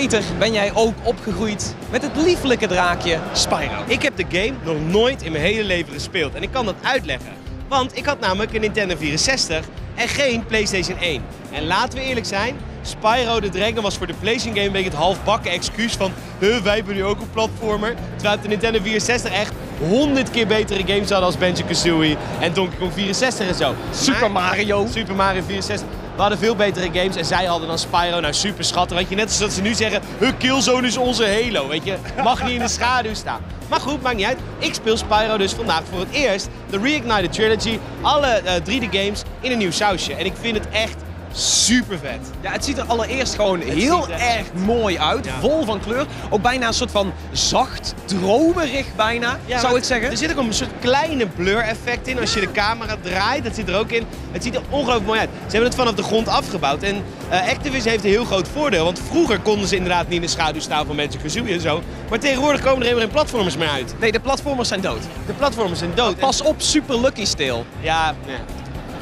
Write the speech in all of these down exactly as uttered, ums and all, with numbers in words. Peter, ben jij ook opgegroeid met het lieflijke draakje Spyro? Ik heb de game nog nooit in mijn hele leven gespeeld en ik kan dat uitleggen. Want ik had namelijk een Nintendo vierenzestig en geen PlayStation één. En laten we eerlijk zijn, Spyro the Dragon was voor de PlayStation game een beetje het halfbakken excuus van huh, wij hebben nu ook een platformer. Terwijl op de Nintendo vierenzestig echt honderd keer betere games hadden als Banjo-Kazooie en Donkey Kong vierenzestig en zo. Super Mario. Super Mario vierenzestig. We hadden veel betere games en zij hadden dan Spyro, nou super schattig. Weet je, net als dat ze nu zeggen, huh, Killzone is onze Halo, weet je, mag niet in de schaduw staan. Maar goed, maakt niet uit. Ik speel Spyro dus vandaag voor het eerst de Reignited Trilogy, alle uh, drie de games in een nieuw sausje. En ik vind het echt super vet. Ja, het ziet er allereerst gewoon het heel er erg echt mooi uit, ja. Vol van kleur. Ook bijna een soort van zacht, dromerig bijna, ja, zou ik zeggen. Er zit ook een soort kleine blur effect in als je de camera draait, dat zit er ook in. Het ziet er ongelooflijk mooi uit. Ze hebben het vanaf de grond afgebouwd en uh, Activision heeft een heel groot voordeel. Want vroeger konden ze inderdaad niet in de schaduw staan van Banjo-Kazooie en zo. Maar tegenwoordig komen er helemaal geen platformers meer uit. Nee, de platformers zijn dood. De platformers zijn dood. En pas op, Super Lucky Steel. Ja, nee.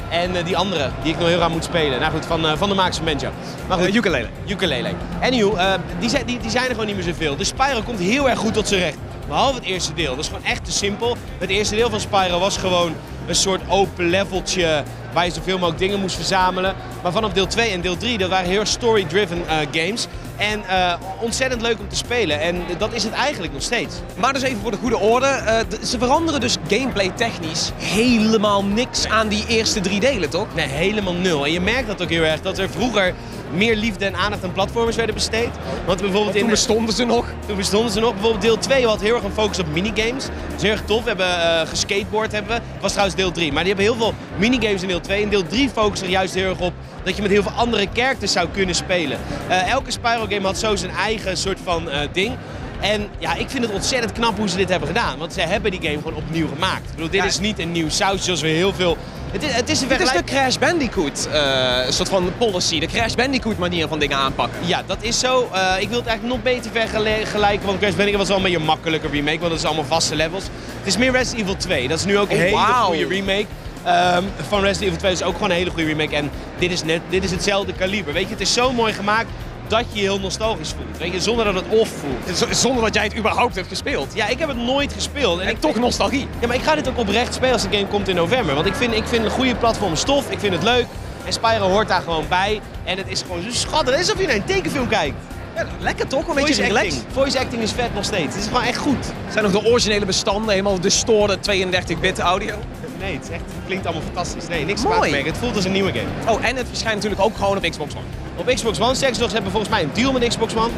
En uh, die andere, die ik nog heel raar moet spelen. Nou goed, van, uh, van de makers van Banjo. Maar goed, uh, ukulele. Ukulele. Anywho, uh, die, zijn, die, die zijn er gewoon niet meer zoveel. Dus Spyro komt heel erg goed tot zijn recht. Behalve het eerste deel. Dat is gewoon echt te simpel. Het eerste deel van Spyro was gewoon een soort open leveltje waar je zoveel mogelijk dingen moest verzamelen. Maar vanaf deel twee en deel drie, dat waren heel story-driven uh, games. En uh, ontzettend leuk om te spelen. En dat is het eigenlijk nog steeds. Maar dus even voor de goede orde. Uh, ze veranderen dus gameplay technisch helemaal niks aan die eerste drie delen, toch? Nee, helemaal nul. En je merkt dat ook heel erg, dat er vroeger meer liefde en aandacht aan platformers werden besteed. Want bijvoorbeeld in, toen bestonden ze nog. Toen bestonden ze nog. Bijvoorbeeld deel twee had heel erg een focus op minigames. Dat is heel erg tof. We hebben uh, geskateboard hebben we. Dat was trouwens deel drie. Maar die hebben heel veel minigames in deel twee. En deel drie focust er juist heel erg op dat je met heel veel andere characters zou kunnen spelen. Uh, elke Spyro-game had zo zijn eigen soort van uh, ding. En ja, ik vind het ontzettend knap hoe ze dit hebben gedaan. Want ze hebben die game gewoon opnieuw gemaakt. Ik bedoel, dit ja, is niet een nieuw sausje zoals we heel veel... Het is, het is, dit is de Crash Bandicoot uh, soort van policy, de Crash Bandicoot manier van dingen aanpakken. Ja, dat is zo. Uh, ik wil het eigenlijk nog beter vergelijken, want Crash Bandicoot was wel een beetje makkelijker remake, want dat is allemaal vaste levels. Het is meer Resident Evil twee, dat is nu ook een oh, hele wow. goede remake. Um, van Resident Evil twee is ook gewoon een hele goede remake en dit is, net, dit is hetzelfde kaliber. Weet je, het is zo mooi gemaakt dat je je heel nostalgisch voelt. Weet je, zonder dat het off voelt. Z zonder dat jij het überhaupt hebt gespeeld. Ja, ik heb het nooit gespeeld. En, en ik toch nostalgie. Ja, maar ik ga dit ook oprecht spelen als de game komt in november. Want ik vind, ik vind een goede platform stof, ik vind het leuk. En Spyro hoort daar gewoon bij. En het is gewoon zo schattig. Het is alsof je naar een tekenfilm kijkt. Ja, lekker toch? Een beetje relaxed. Voice acting is vet nog steeds. Het is gewoon echt goed. Zijn nog de originele bestanden, helemaal distorted tweeëndertig bit audio? Nee, het, is echt, het klinkt allemaal fantastisch. Nee, niks kwaad te merken. Het voelt als een nieuwe game. Oh, en het verschijnt natuurlijk ook gewoon op Xbox One. Op Xbox One, Sex Dogs hebben volgens mij een deal met Xbox One.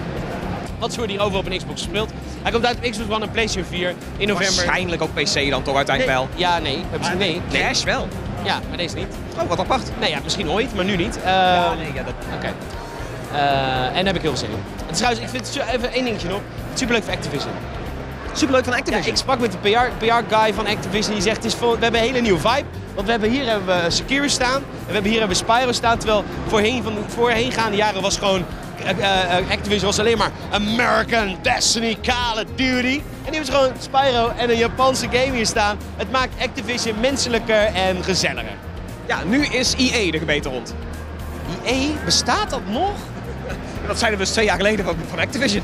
Wat wordt hier over op een Xbox gespeeld? Hij komt uit op Xbox One en PlayStation vier in november. Waarschijnlijk ook P C dan toch uiteindelijk wel? Nee. Ja, nee. Ah, nee. nee. Crash wel. Ja, maar deze niet. Oh, wat apart. Nee, ja, misschien ooit, maar nu niet. Uh, ja, nee, ja, dat... Oké. Okay. Uh, en daar heb ik heel veel zin in. En trouwens, ik vind even één dingetje nog. Superleuk voor Activision. Superleuk van Activision. Ja, ik sprak met de P R-guy van Activision die zegt, het is voor, we hebben een hele nieuwe vibe. Want we hebben hier hebben we Sekiro staan en we hebben hier hebben we Spyro staan. Terwijl voorheen, van de voorheengaande jaren was gewoon, uh, Activision was alleen maar American Destiny, Call of Duty. En nu hebben ze gewoon Spyro en een Japanse game hier staan. Het maakt Activision menselijker en gezelliger. Ja, nu is E A de gebeten hond. E A? Bestaat dat nog? Dat zeiden we dus twee jaar geleden van Activision.